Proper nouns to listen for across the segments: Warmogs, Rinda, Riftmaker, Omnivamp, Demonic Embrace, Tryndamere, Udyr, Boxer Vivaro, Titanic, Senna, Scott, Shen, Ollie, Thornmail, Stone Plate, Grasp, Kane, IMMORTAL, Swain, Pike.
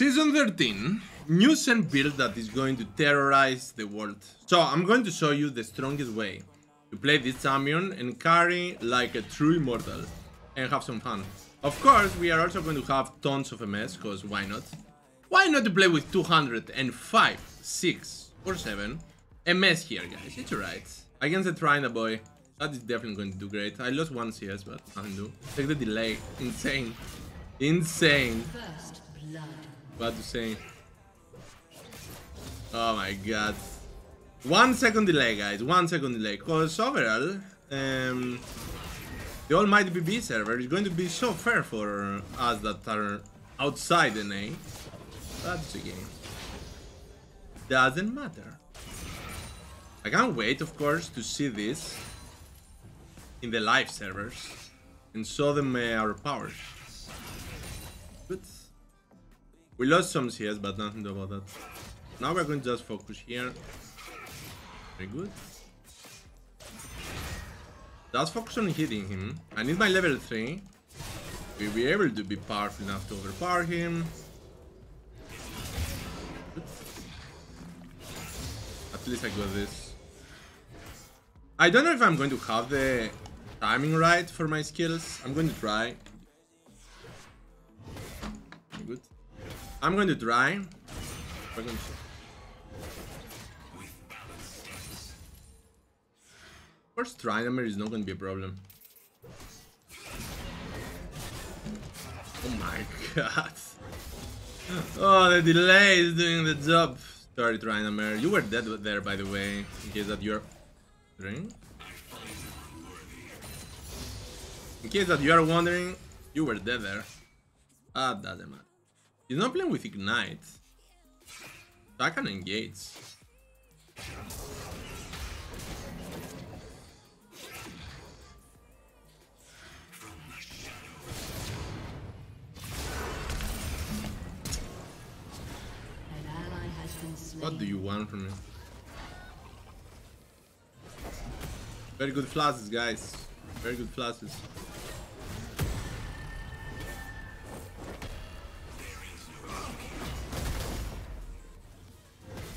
Season 13, new Shen build that is going to terrorize the world. So I'm going to show you the strongest way to play this champion and carry like a true immortal and have some fun. Of course, we are also going to have tons of MS, cause why not? Why not to play with 205, 6 or 7 MS here, guys? It's alright. Against the Tryndamere, that is definitely going to do great. I lost one CS, but nothing to do. Check the delay, insane. Insane. First blood. What to say? Oh my god. 1 second delay, guys, 1 second delay. Cause overall, the almighty BB server is going to be so fair for us that are outside NA. That's the game. Doesn't matter. I can't wait, of course, to see this in the live servers and show them our powers. Good. We lost some CS, but nothing about that. Now we're going to just focus here. Very good. Just focus on hitting him. I need my level 3. We'll be able to be powerful enough to overpower him. Good. At least I got this. I don't know if I'm going to have the timing right for my skills. I'm going to try. Good. I'm going to try. Of course, Tryndamere is not going to be a problem. Oh my god. Oh, the delay is doing the job. Sorry, Tryndamere. You were dead there, by the way, in case that you're... In case that you are wondering, you were dead there. Ah, doesn't matter. He's not playing with Ignite. I can engage. What do you want from me? Very good flashes, guys. Very good flashes.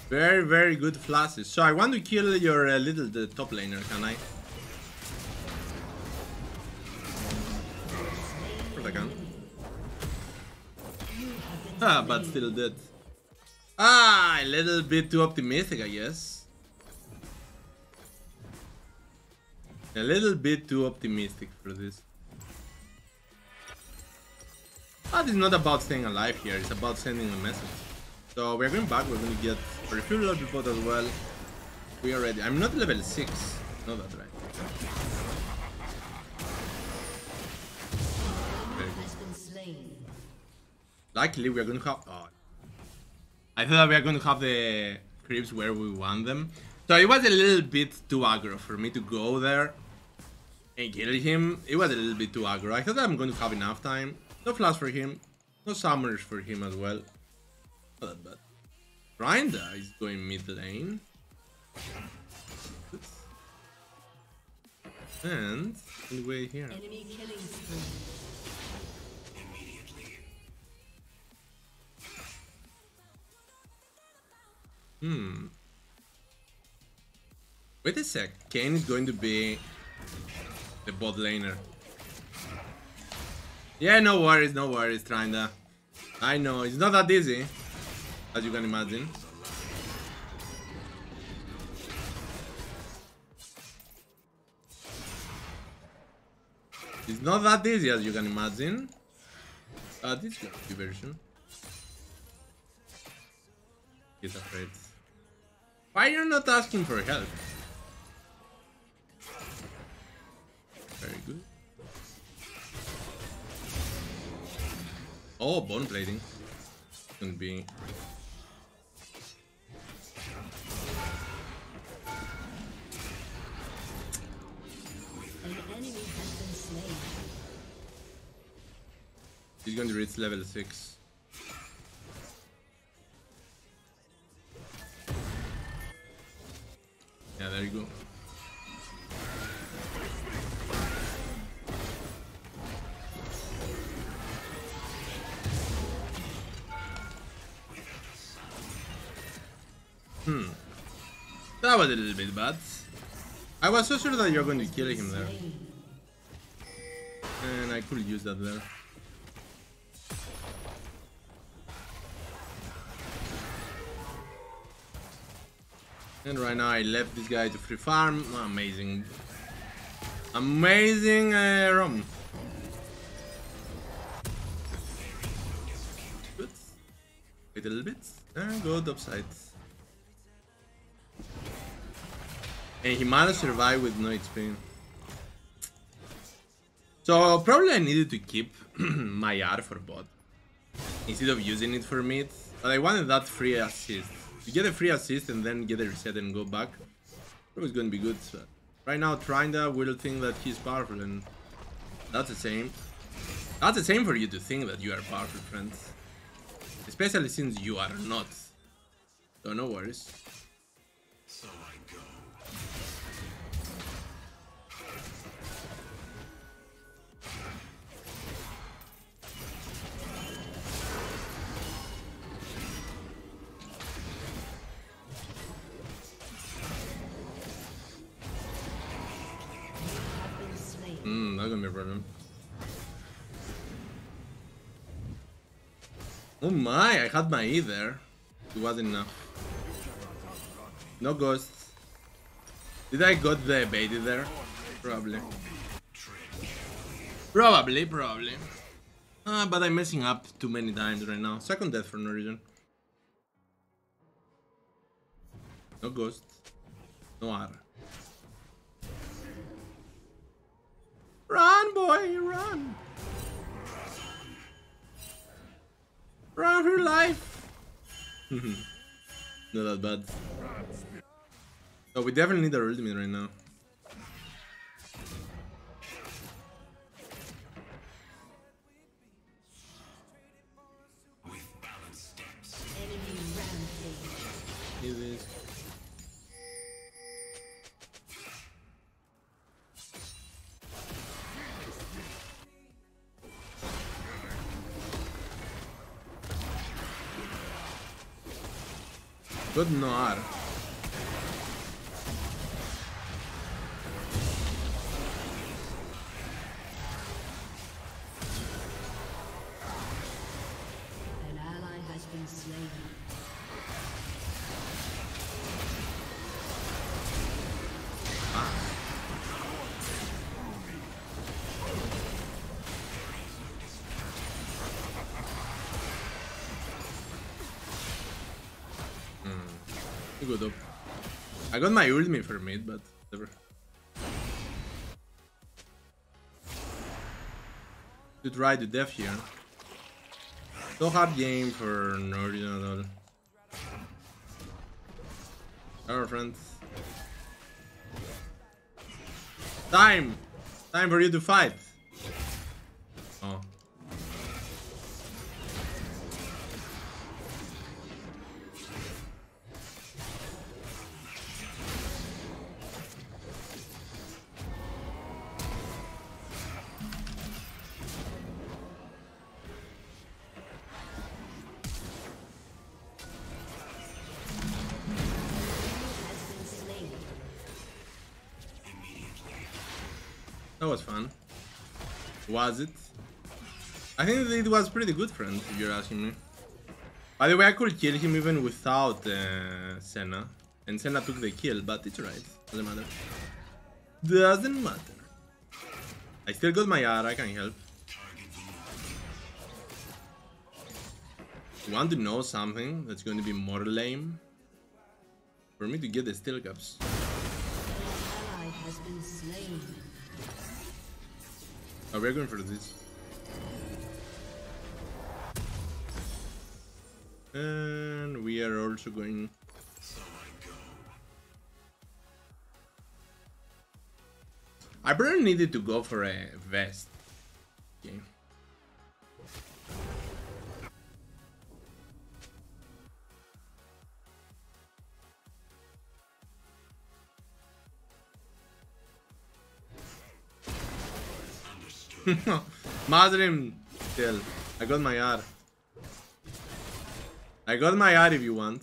Very, very good flashes. So I want to kill your little top laner, can I? Of course I can. Ah, but still dead. Ah, a little bit too optimistic, I guess. A little bit too optimistic for this. But it's not about staying alive here, it's about sending a message. So we're going back, we're going to get a refuel lobby pot as well. We are ready. I'm not level 6. Not that right. Very good. Luckily we are going to have... Oh. I thought that we are going to have the creeps where we want them. So it was a little bit too aggro for me to go there and kill him. It was a little bit too aggro. I thought that I'm going to have enough time. No flash for him. No summoners for him as well. But Rinda is going mid lane, and anyway here. Enemy killing spree. Immediately. Wait a sec. Kane is going to be the bot laner. Yeah, no worries, no worries, Rinda. I know it's not that easy. As you can imagine. It's not that easy as you can imagine. This is a diversion. He's afraid. Why you're not asking for help? Very good. Oh, bone plating. It's gonna be... He's going to reach level 6. Yeah, there you go. Hmm. That was a little bit bad. I was so sure that you're going to kill him there. And I could use that there. And right now I left this guy to free farm. Amazing. Amazing ROM. Good. Wait a little bit. And go topside. And he managed to survive with no HP. So probably I needed to keep my R for bot instead of using it for mid. But I wanted that free assist. To get a free assist and then get a reset and go back, it was going to be good. So right now Tryndamere will think that he's powerful, and that's the same. That's the same for you to think that you are powerful, friends. Especially since you are not. So no worries. So I go. That's gonna be a problem. Oh my, I had my E there. It wasn't enough. No ghosts. Did I got the baited there? Probably. Probably. But I'm messing up too many times right now. Second death for no reason. No ghosts. No R. Run, boy, run! Run for your life! Not that bad. So we definitely need our ultimate right now. With balanced steps. Enemy rampage. Is this? Good Noir. An ally has been slain. Ah. Good up. I got my ultimate for mid, but whatever. To try to death here. So hard game for no reason at all. Alright, friends. Time! Time for you to fight! Oh. That was fun. Was it? I think it was pretty good, friend, if you're asking me. By the way, I could kill him even without Senna. And Senna took the kill, but it's right. Doesn't matter. Doesn't matter. I still got my R, I can help. You want to know something that's going to be more lame? For me to get the steel caps. An ally has been slain. Oh, we're going for this. And we are also going. I probably needed to go for a vest. Okay. Madrim, still. I got my R. I got my R if you want.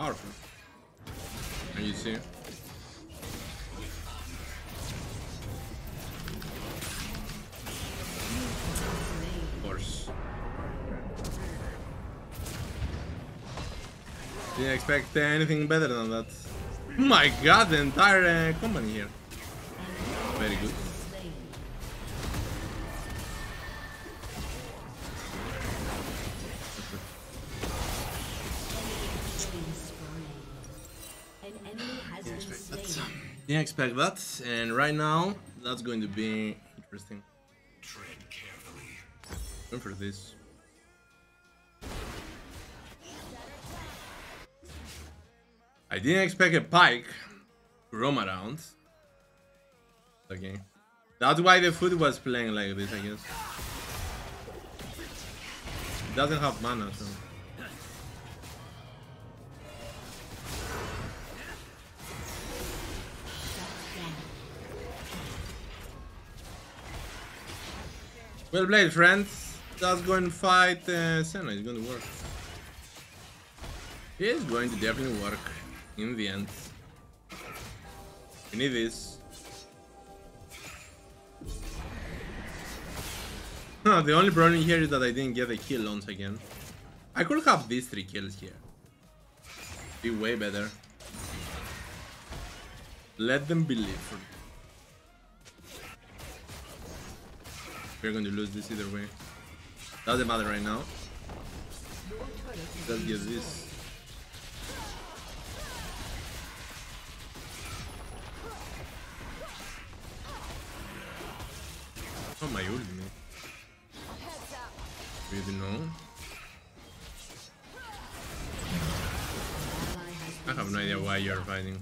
powerful. And you see. Of course. Didn't expect anything better than that. My god, the entire company here. Very good. Didn't expect that, and right now that's going to be interesting. Tread carefully. Going for this. I didn't expect a pike to roam around. Okay, that's why the foot was playing like this, I guess. It doesn't have mana, so. Well played, friends. Just go and fight Senna. It's going to work. It's going to definitely work in the end. We need this. The only problem here is that I didn't get a kill once again. I could have these 3 kills here. Be way better. Let them believe for me. We're going to lose this either way. Doesn't matter right now. Let's get this. Oh my ultimate. You know. I have no idea why you are fighting.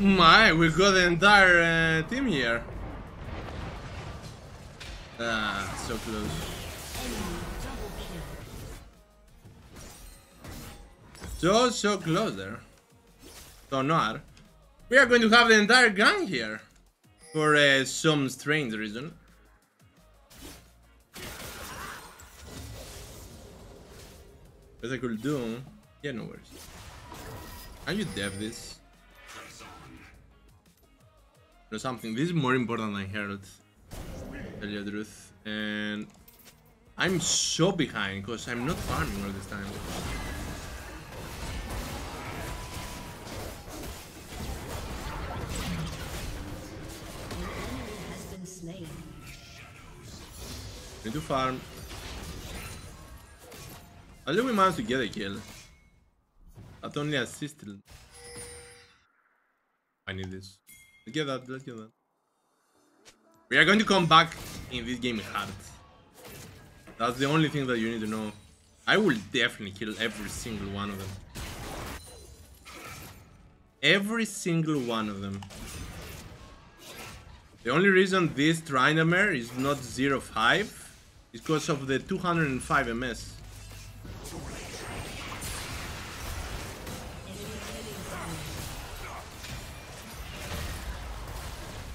My, we got the entire team here. Ah, so close. So close there. So not. We are going to have the entire gang here. For some strange reason. What I could do... Yeah, no worries. Can you dev this? Or something. This is more important than Herod. Tell you the truth. And I'm so behind because I'm not farming all this time. We do farm. At least we managed to get a kill. That only assisted. I need this. Let's get that, let's get that. We are going to come back in this game hard. That's the only thing that you need to know. I will definitely kill every single one of them. Every single one of them. The only reason this Tryndamere is not 0-5 is because of the 205 MS.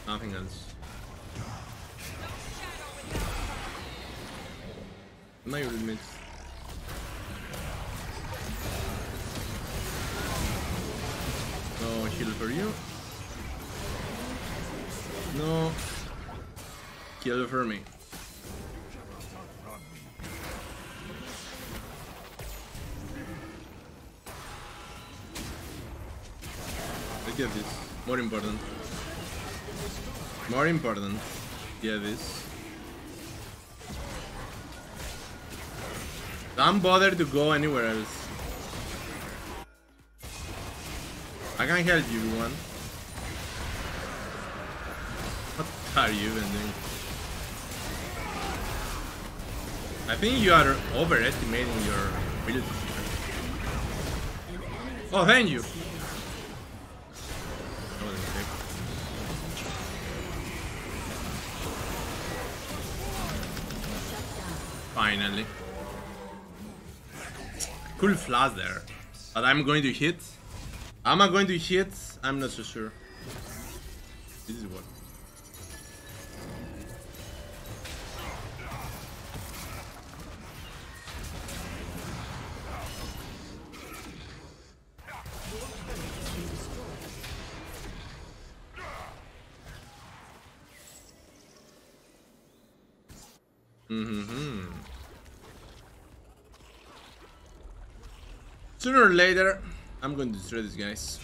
Nothing else. My ultimate. No heal for you. No heal for me. Let's get this. More important. More important, yeah, this. Don't bother to go anywhere else. I can help you, one. What are you even doing? I think you are overestimating your ability. Oh, thank you. Finally. Cool flash there. But I'm going to hit. Am I going to hit? I'm not so sure. This is what. Sooner or later, I'm going to destroy these guys.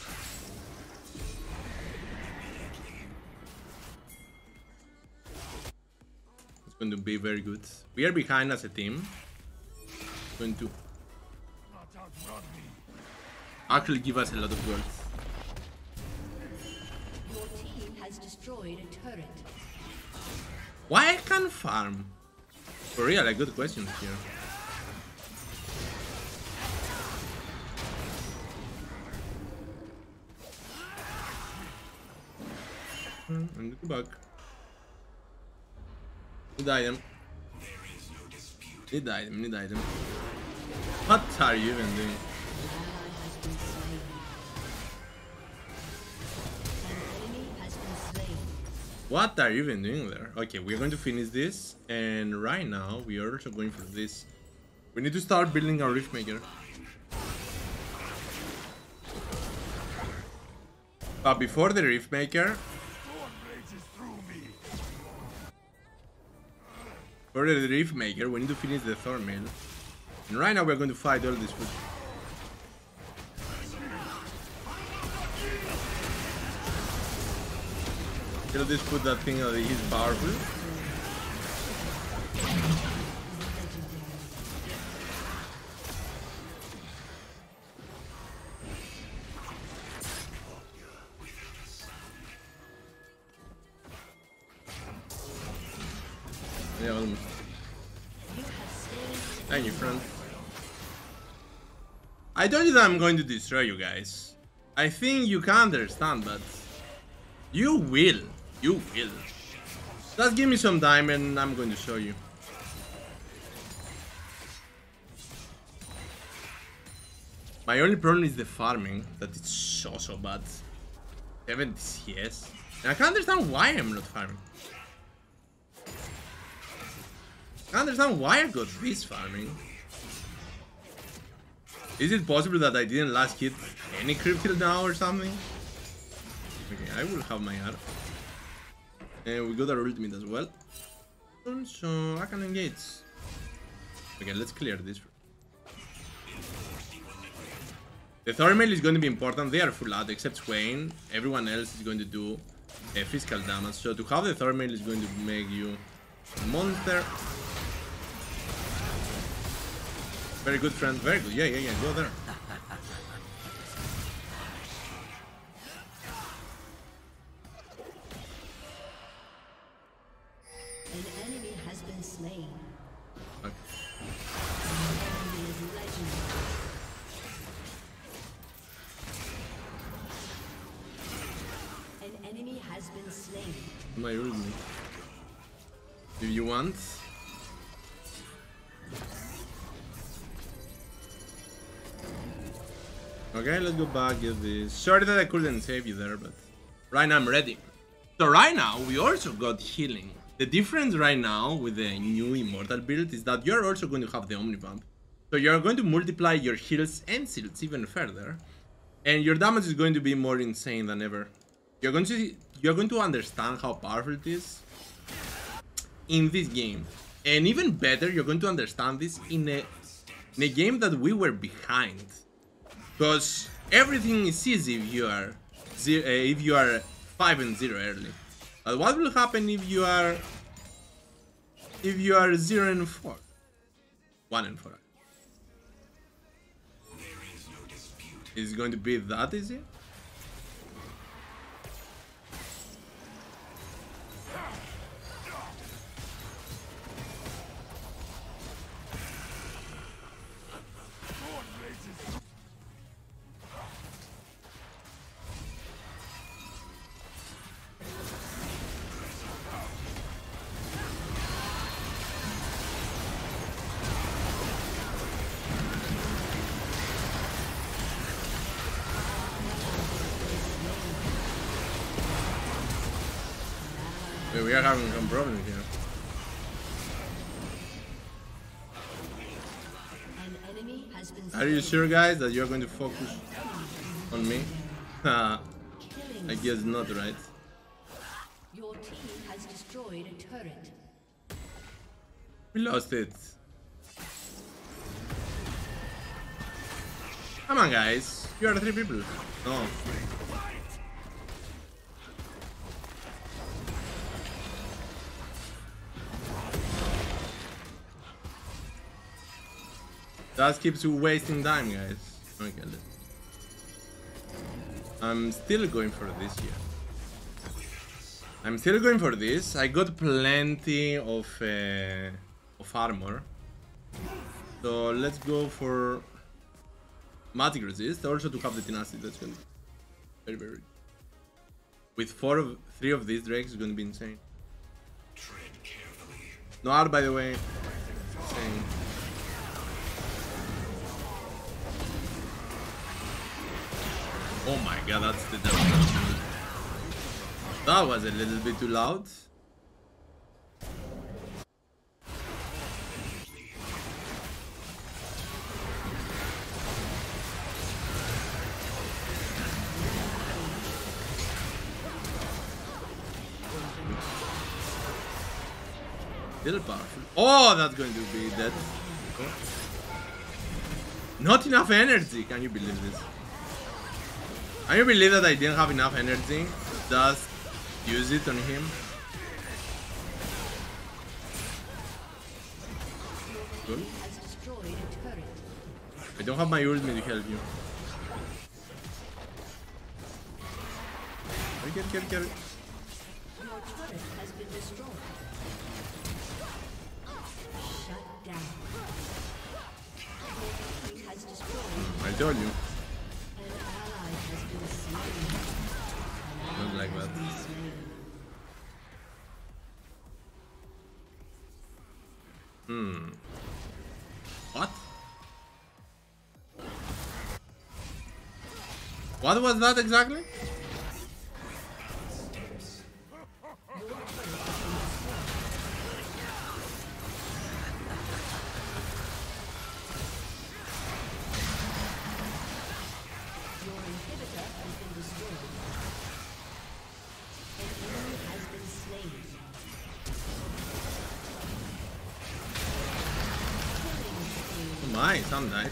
It's going to be very good. We are behind as a team. It's going to actually give us a lot of goals. Your team has destroyed a turret. Why I can't farm? For real, a good question here. And go back. Need item. Need item, need item. What are you even doing? What are you even doing there? Okay, we're going to finish this, and right now we are also going for this. We need to start building our Riftmaker. But before the Riftmaker, for the Riftmaker, we need to finish the Thornmail. And right now we're going to fight all this food. Kill this food, that thing that he's powerful. Yeah, almost. Thank you, friend. I told you that I'm going to destroy you guys. I think you can understand that. You will. You will. Just give me some time and I'm going to show you. My only problem is the farming, that it's so bad. 70 CS. And I can't understand why I'm not farming. I understand why I got this farming. Is it possible that I didn't last hit any creep till now or something? Okay, I will have my heart. And we got our ultimate as well. So I can engage. Okay, let's clear this. The Thornmail is going to be important. They are full out except Swain. Everyone else is going to do a physical damage. So to have the Thornmail is going to make you a monster. Very good, friend, very good. Yeah, go there. An enemy has been slain. Okay. An enemy is legendary. An enemy has been slain. My room. Do you want? Okay, let's go back, get this. Sorry that I couldn't save you there, but right now I'm ready. So right now, we also got healing. The difference right now with the new Immortal build is that you're also going to have the Omnivamp. So you're going to multiply your heals and shields even further. And your damage is going to be more insane than ever. You're going to understand how powerful it is in this game. And even better, you're going to understand this in a game that we were behind. Because everything is easy if you are 5-0 early. But what will happen if you are 0-4, 1-4? Is it going to be that easy? we are having some problems here. Are you sure, guys, that you're going to focus on me? I guess not, right? Your team has destroyed a turret. We lost it. Come on, guys. You are 3 people. No. That keeps you wasting time, guys. Okay, let's... I'm still going for this here. I'm still going for this. I got plenty of armor. So let's go for magic resist, also to have the tenacity. That's gonna be very, very good. With three of these drakes is gonna be insane. Tread carefully. No art, by the way. Insane. Oh my god, that's the devil. That was a little bit too loud. Little powerful. Oh, that's going to be dead. Okay. Not enough energy. Can you believe this? Can you believe that I didn't have enough energy to just use it on him? Cool. I don't have my ultimate to help you. Get it. Your turret has been destroyed. Shut down. Has destroyed. I told you. Not like that. Hmm. What? What was that exactly? Nice, I'm nice.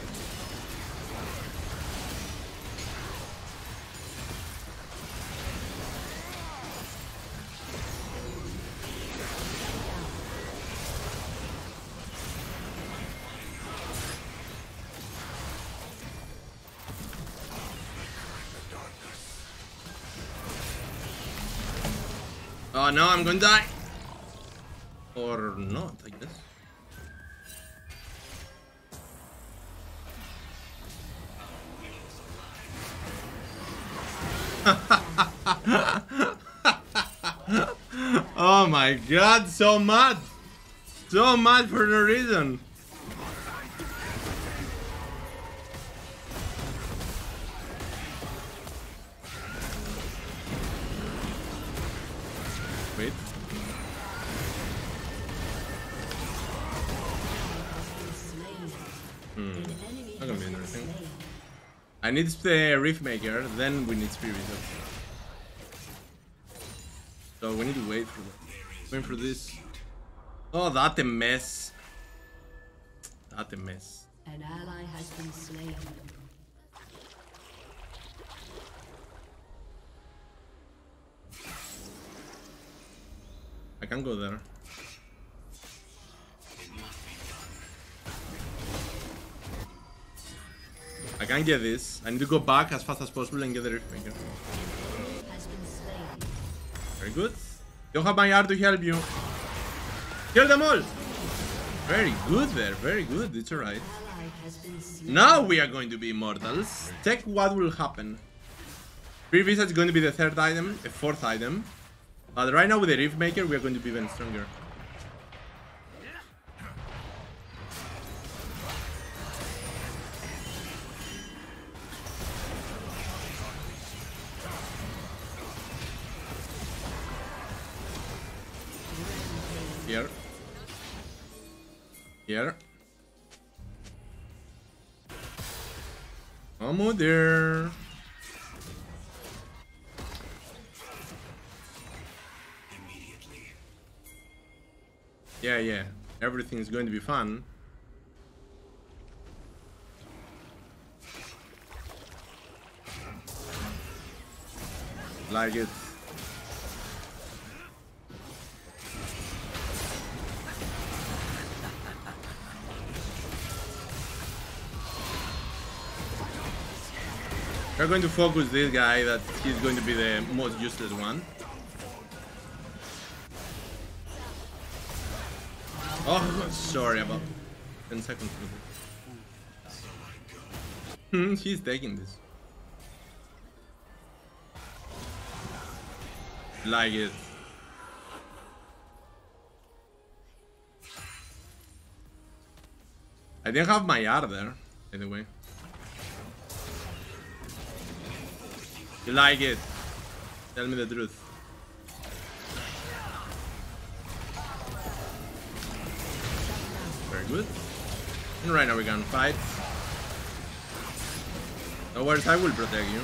Oh no, I'm gonna die. Or not, I guess. Oh my god, so mad! So mad for no reason! Wait. That's gonna be interesting. I need the Riftmaker, then we need Spirit. So we need to wait for that. Going for this. Oh, that's a mess. That's a mess. An ally has been slain. I can't go there. I can't get this. I need to go back as fast as possible and get the Riftmaker. Very good. Don't have my art to help you. Kill them all! Very good there, very good, it's alright. Now we are going to be immortals. Check what will happen. Free visa is going to be the 3rd item, the 4th item. But right now with the Riftmaker we are going to be even stronger. Here. I'm Udyr. Yeah, yeah. Everything is going to be fun. Like it. We're going to focus this guy, that he's going to be the most useless one. Oh, sorry about 10 seconds. He's taking this. Like it. I didn't have my R there, by the way. You like it? Tell me the truth. Very good. And right now we're gonna fight. No worries, I will protect you.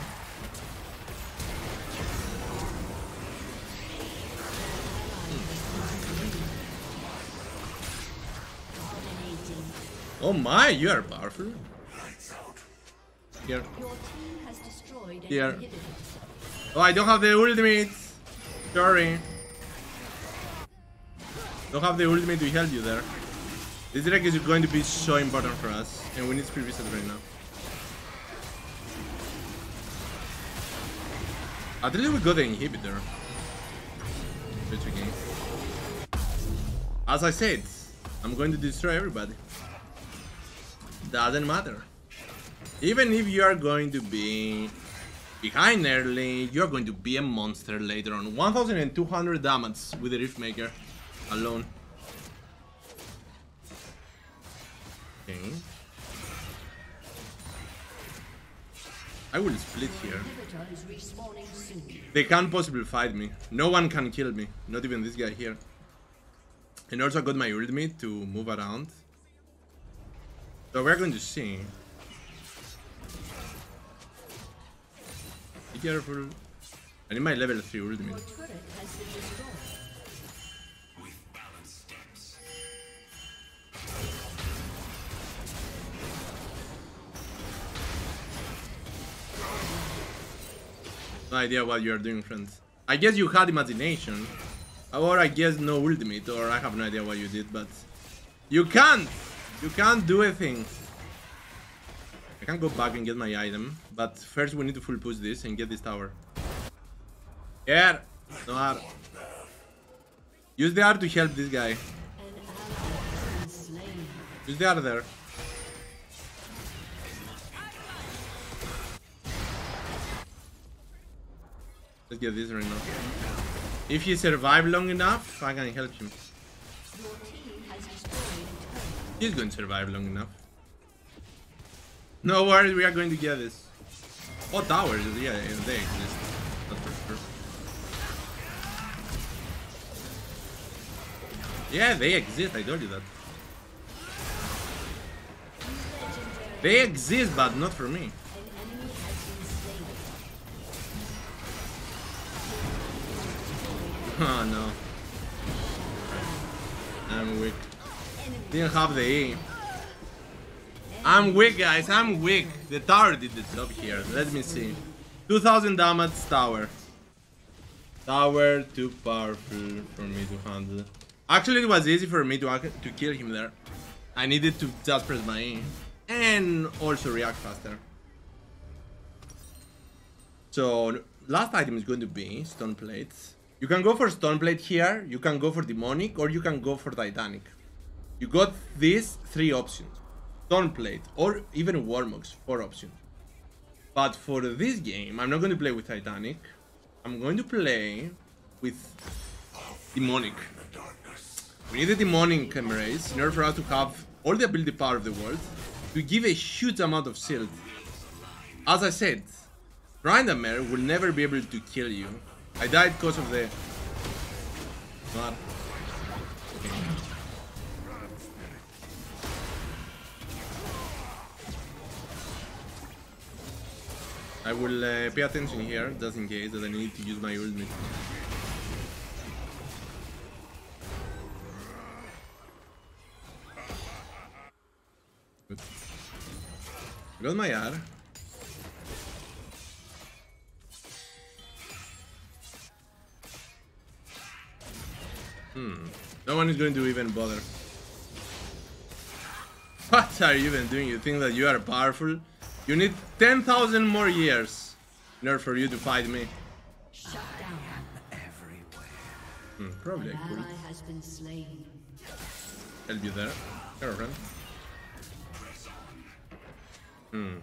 Oh my, you are powerful. Here. Here. Oh, I don't have the ultimate. Sorry. Don't have the ultimate to help you there. This deck is going to be so important for us. And we need to reset right now. At least we got the inhibitor. Which again. As I said, I'm going to destroy everybody. Doesn't matter. Even if you are going to be behind early, you are going to be a monster later on. 1200 damage with the Riftmaker alone. Okay. I will split here. They can't possibly fight me. No one can kill me. Not even this guy here. And also I got my ultimate to move around. So we're going to see. Be careful. I need my level 3 ultimate. No idea what you are doing, friends. I guess you had imagination. Or I guess no ultimate, or I have no idea what you did, but you can't! You can't do a thing. I can go back and get my item, but first we need to full push this and get this tower. Yeah, no R. Use the R to help this guy. Use the R there. Let's get this right now. If he survives long enough, I can help him. He's going to survive long enough. No worries, we are going to get this. Oh, towers, yeah, they exist. Not for sure. Yeah, they exist, I told you that. They exist, but not for me. Oh no. I'm weak. Didn't have the E. I'm weak, guys. I'm weak. The tower did the job here. Let me see. 2000 damage tower. Tower too powerful for me to handle. Actually, it was easy for me to kill him there. I needed to just press my E and also react faster. So last item is going to be Stone Plate. You can go for Stone Plate here. You can go for Demonic, or you can go for Titanic. You got these three options. Stone Plate or even Warmogs, 4 options. But for this game, I'm not going to play with Titanic. I'm going to play with Demonic. We need a Demonic Embrace in order for us to have all the ability power of the world to give a huge amount of shield. As I said, Tryndamere will never be able to kill you. I died because of the... Not... Okay. I will pay attention here, just in case that I need to use my ultimate. Good. I got my R. No one is going to even bother. What are you even doing? You think that you are powerful? You need 10,000 more years in order for you to fight me. Shut down. Probably I could. Help you there. Girlfriend.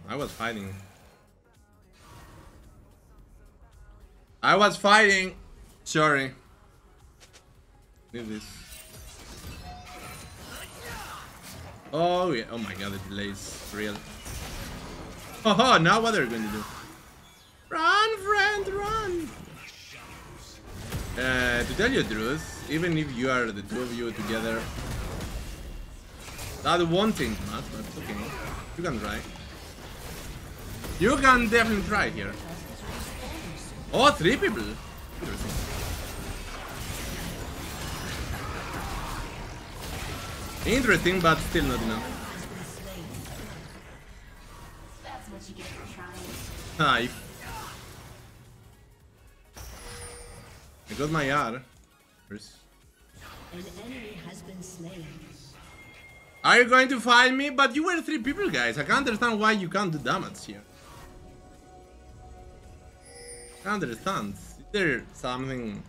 I was fighting. Sorry. Need this. Oh yeah, oh my god, the delay is real. Oh, now what are you going to do? Run, friend, run! To tell you the truth, even if you are the two of you together, that won't change much, but it's okay. You can try. You can definitely try here. Oh, 3 people! Interesting. Interesting, but still not enough. That's what you get for trying. I got my R. First. An enemy has been slain. Are you going to fight me? But you were 3 people, guys. I can't understand why you can't do damage here. I can't understand. Is there something...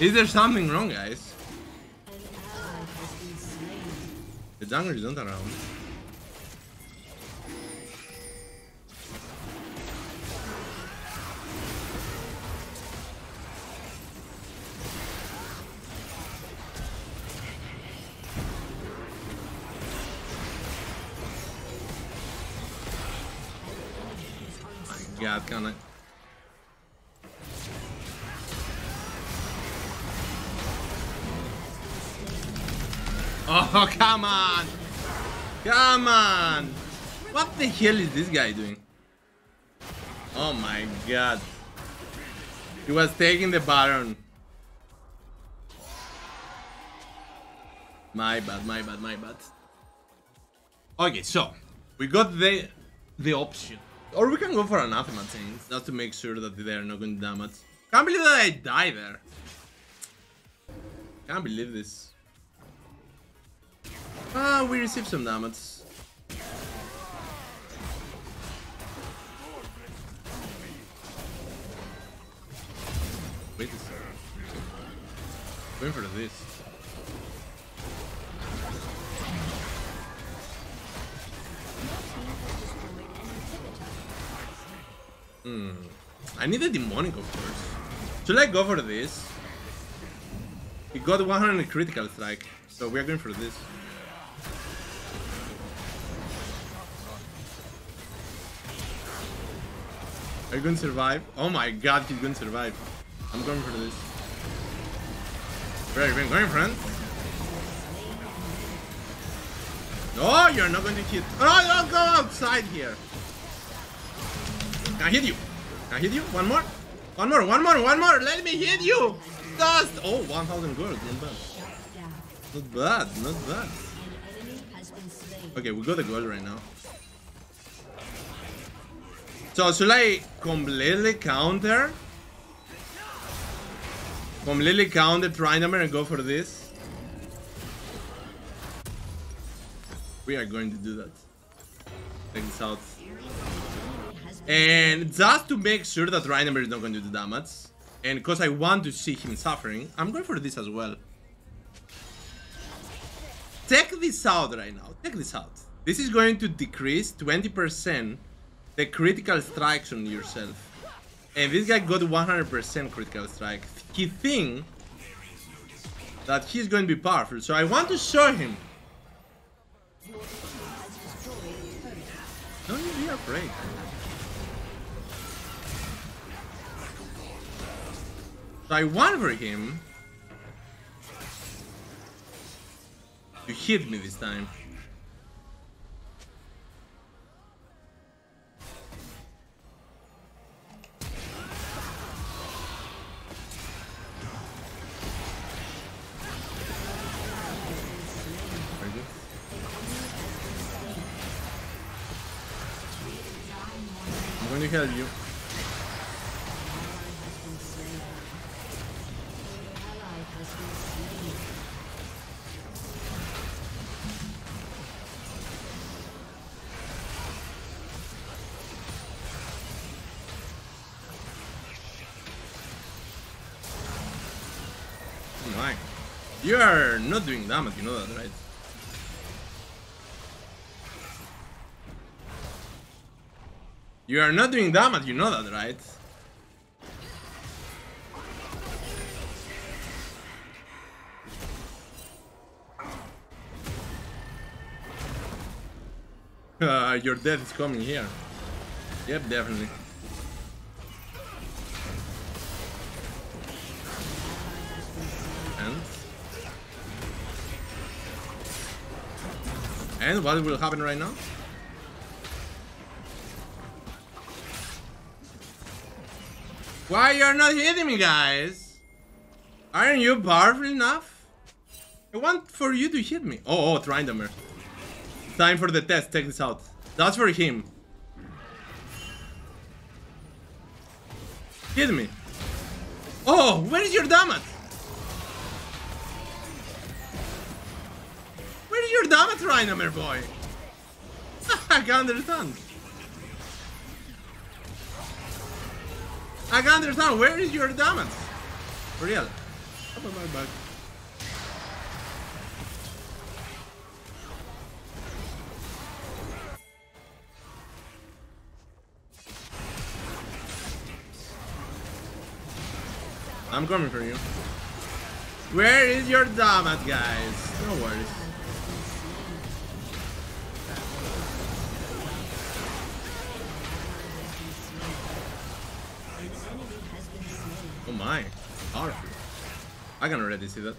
Is there something wrong, guys? The jungler is not around. My god, can I? Oh, come on! Come on! What the hell is this guy doing? Oh my god. He was taking the Baron. My bad, my bad, my bad. Okay, so we got the option. Or we can go for Anathema Chains, just to make sure that they are not going to damage. Can't believe that I die there. Can't believe this. Ah, we received some damage. Wait a second. Going for this. I need a demonic, of course. Should I go for this? He got 100 critical strike, so we are going for this. Are you going to survive? Oh my god, he's going to survive. I'm going for this. Where are you going, friend? No, you're not going to hit. Oh, don't go outside here. Can I hit you? Can I hit you? One more? One more, one more, one more. Let me hit you. Dust. Oh, 1,000 gold. Not bad. Not bad, not bad. Okay, we got the gold right now. So should I completely counter? Completely counter Tryndamere and go for this? We are going to do that. Check this out. And just to make sure that Tryndamere is not going to do damage, and because I want to see him suffering, I'm going for this as well. Check this out right now. Check this out. This is going to decrease 20% the critical strikes on yourself, and this guy got 100% critical strike. He thinks that he's going to be powerful, so I want to show him. Don't you be afraid. So I want for him to hit me this time. heal you. You are not doing damage, you know that, right? You are not doing damage, you know that, right? Your death is coming here. Yep, definitely. And what will happen right now? Why you're not hitting me, guys? Aren't you powerful enough? I want for you to hit me. Oh, Tryndamere. Time for the test, check this out. That's for him. Hit me. Oh, where is your damage? You're damn it, Tryndamere boy! I can understand, where is your damage? For real. Up on my back. I'm coming for you. Where is your damage, guys? No worries. My, alright. I can already see that.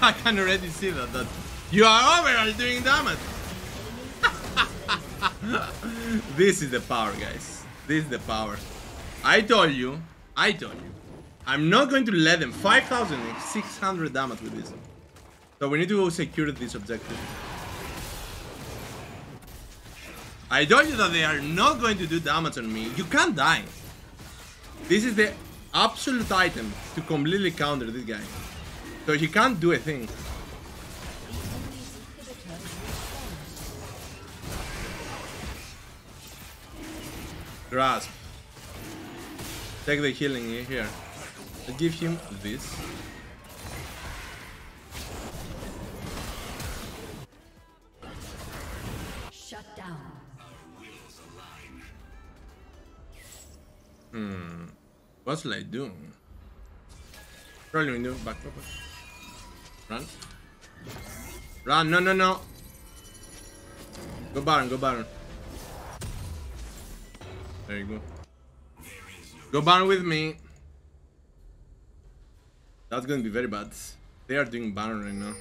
I can already see that you are overall doing damage. This is the power, guys. This is the power. I told you. I'm not going to let them. 5,600 damage with this. So we need to go secure this objective. I told you that they are not going to do damage on me. You can't die. This is the absolute item to completely counter this guy. So he can't do a thing. Grasp. Take the healing here. I'll give him this. What should I do? Probably we do back up. Run. Run, no. Go Baron. There you go. Go Baron with me. That's gonna be very bad. They are doing Baron right now.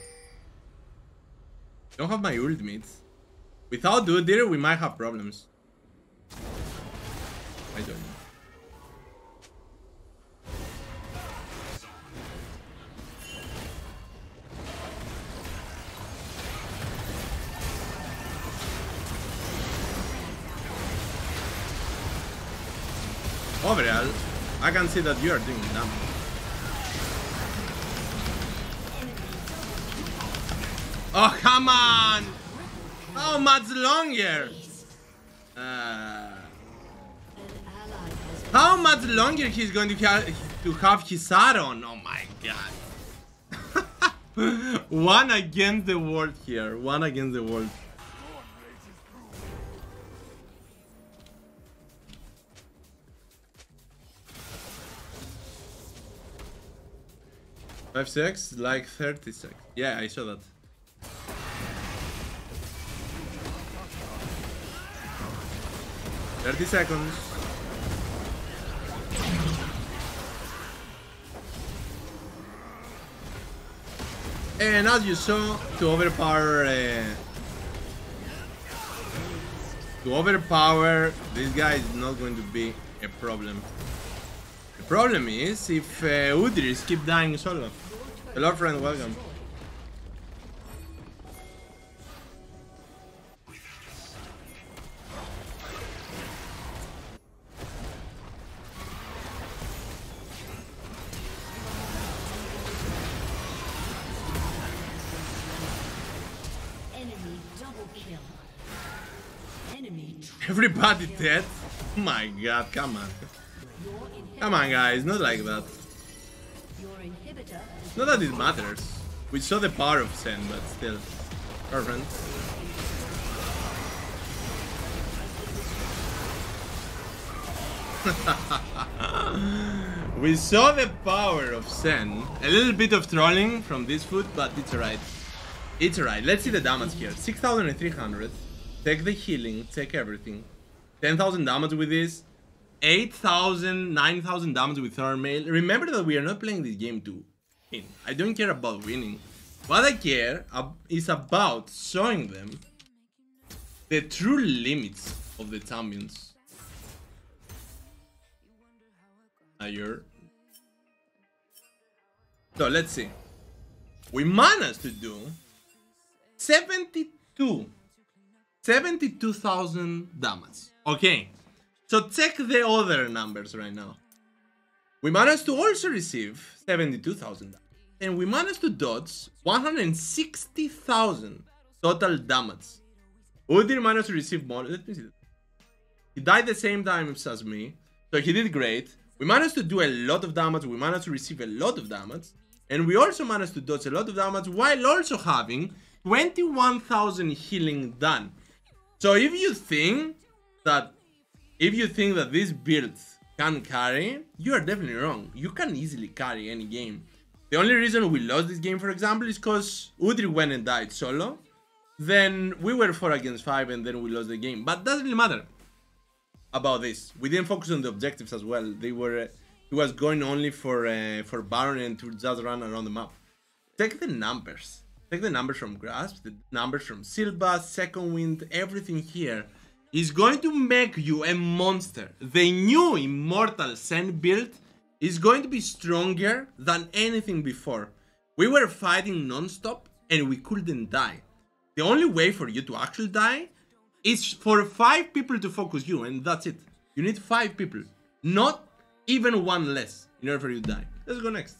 Don't have my ultimate. Without Udyr, we might have problems. I don't know. Overall, I can see that you are doing damage. Oh, come on! How much longer? How much longer he's going to have his hat on? Oh my god. One against the world here. One against the world. Like 30 seconds. Yeah, I saw that. And as you saw, to overpower this guy is not going to be a problem. The problem is if Udyr keep dying solo. Hello friend, welcome. Everybody dead? My god, come on. Come on, guys, not like that. Not that it matters. We saw the power of Shen, but still. Perfect. We saw the power of Shen. A little bit of trolling from this foot, but it's alright. It's alright. Let's see the damage here. 6,300. Take the healing, take everything. 10,000 damage with this. 8,000, 9,000 damage with Thornmail. Remember that we are not playing this game to win. I don't care about winning. What I care is about showing them the true limits of the champions. Higher. So let's see. We managed to do 72,000 damage. Okay. So check the other numbers right now. We managed to also receive 72,000 damage. And we managed to dodge 160,000 total damage. Udyr managed to receive more. Let me see. He died the same time as me. So he did great. We managed to do a lot of damage. We managed to receive a lot of damage. And we also managed to dodge a lot of damage while also having 21,000 healing done. So if you think that this build can carry, you are definitely wrong. You can easily carry any game. The only reason we lost this game, for example, is because Udyr went and died solo. Then we were 4 against 5 and then we lost the game. But doesn't really matter about this. We didn't focus on the objectives as well. They were he was going only for Baron and to just run around the map. Check the numbers. Take the numbers from Grasp, the numbers from Silva, Second Wind, everything here is going to make you a monster. The new Immortal Shen build is going to be stronger than anything before. We were fighting non-stop and we couldn't die. The only way for you to actually die is for 5 people to focus you, and that's it. You need 5 people, not even one less in order for you to die. Let's go next.